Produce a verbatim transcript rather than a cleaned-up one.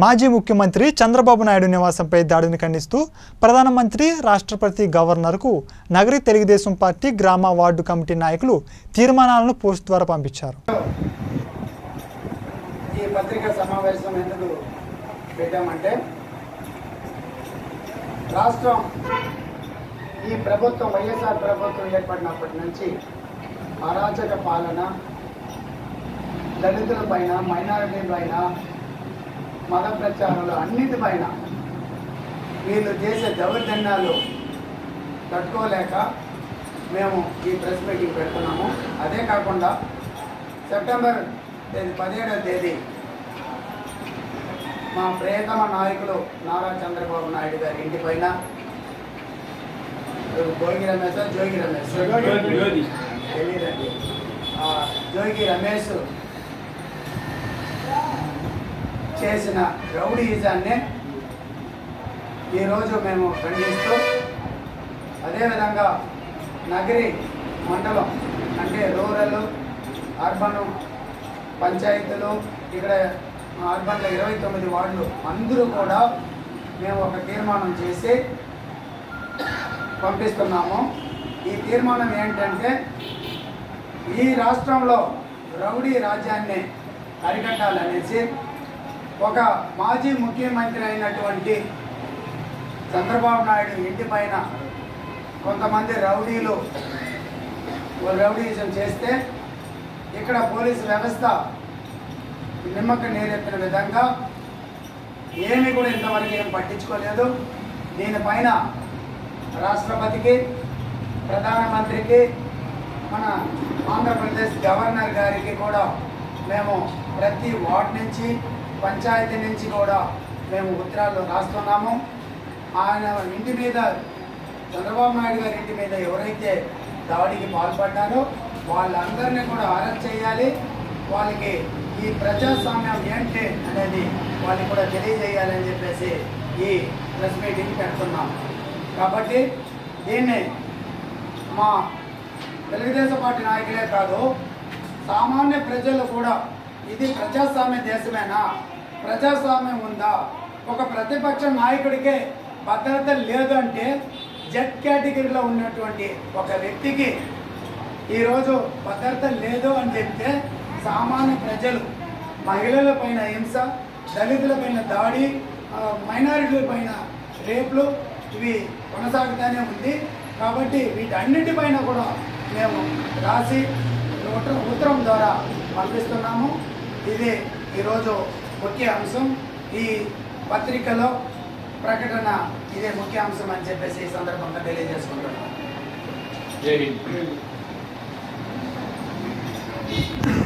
మాజీ ముఖ్యమంత్రి చంద్రబాబు నాయుడు నివాసంపై దాడిని ఖండిస్తూ ప్రధానమంత్రి రాష్ట్రపతి గవర్నర్కు నగరి తెలుగుదేశం పార్టీ గ్రామ వార్డు కమిటీ నాయకులు తీర్మానాలను పోస్ట్ ద్వారా పంపించారు. ఈ పత్రిక సమావేశం ఎందుకు పెట్టామంటే రాష్ట్రం ఈ ప్రభుత్వం వైఎస్ఆర్ ప్రభుత్వం ఏర్పడినప్పటి నుంచి అరాచక పాలన దళితులపైన మైనారిటీలపైన మత ప్రచారాలు అన్నిటిపైన వీళ్ళు చేసే దౌర్జన్యాలు తట్టుకోలేక మేము ఈ ప్రెస్ మీటింగ్ పెడుతున్నాము. అదే కాకుండా సెప్టెంబర్ పదిహేడవ తేదీ మా ప్రియతమ నాయకులు నారా చంద్రబాబు నాయుడు గారి ఇంటిపైన జోగి రమేష్ జోగి రమేష్ తెలియదండి జోగి రమేష్ చేసిన రౌడీయిజాన్ని ఈరోజు మేము ఖండిస్తూ అదేవిధంగా నగరి మండలం అంటే రూరల్ అర్బన్ పంచాయతీలు ఇక్కడ అర్బన్లో ఇరవై తొమ్మిది వార్డులు అందరూ కూడా మేము ఒక తీర్మానం చేసి పంపిస్తున్నాము. ఈ తీర్మానం ఏంటంటే ఈ రాష్ట్రంలో రౌడీ రాజ్యాన్ని అరికట్టాలనేసి ఒక మాజీ ముఖ్యమంత్రి అయినటువంటి చంద్రబాబు నాయుడు ఇంటిపైన కొంతమంది రౌడీలు రౌడీజం చేస్తే ఇక్కడ పోలీసు వ్యవస్థ నిమ్మక నీరెత్తిన విధంగా ఏమి కూడా ఇంతవరకు ఏం పట్టించుకోలేదు. దీనిపైన రాష్ట్రపతికి ప్రధానమంత్రికి మన ఆంధ్రప్రదేశ్ గవర్నర్ గారికి కూడా మేము ప్రతి వార్డు నుంచి పంచాయతీ నుంచి కూడా మేము ఉత్తరాలు రాస్తున్నాము. ఆయన ఇంటి మీద చంద్రబాబు నాయుడు గారి ఇంటి మీద ఎవరైతే దాడికి పాల్పడ్డారో వాళ్ళందరినీ కూడా అరెస్ట్ చేయాలి. వాళ్ళకి ఈ ప్రజాస్వామ్యం ఏంటి అనేది వాళ్ళకి కూడా తెలియజేయాలని చెప్పేసి ఈ ప్రెస్ మీటింగ్ పెడుతున్నాం. కాబట్టి దీన్ని మా తెలుగుదేశం పార్టీ నాయకులే కాదు సామాన్య ప్రజలు కూడా ఇది ప్రజాస్వామ్య దేశమేనా, ప్రజాస్వామ్యం ఉందా, ఒక ప్రతిపక్ష నాయకుడికే భద్రత లేదు అంటే జెడ్ కేటగిరీలో ఉన్నటువంటి ఒక వ్యక్తికి ఈరోజు భద్రత లేదు అని చెప్తే సామాన్య ప్రజలు మహిళల పైన హింస, దళితుల పైన దాడి, మైనారిటీల పైన రేపులు ఇవి కొనసాగుతూనే ఉంది. కాబట్టి వీటన్నిటిపైన కూడా మేము రాసి ఉత్తరం ద్వారా పంపిస్తున్నాము. ఇదే ఈరోజు ముఖ్య అంశం, ఈ పత్రికలో ప్రకటన ఇదే ముఖ్య అంశం అని చెప్పేసి ఈ సందర్భంగా తెలియజేసుకుంటున్నాను.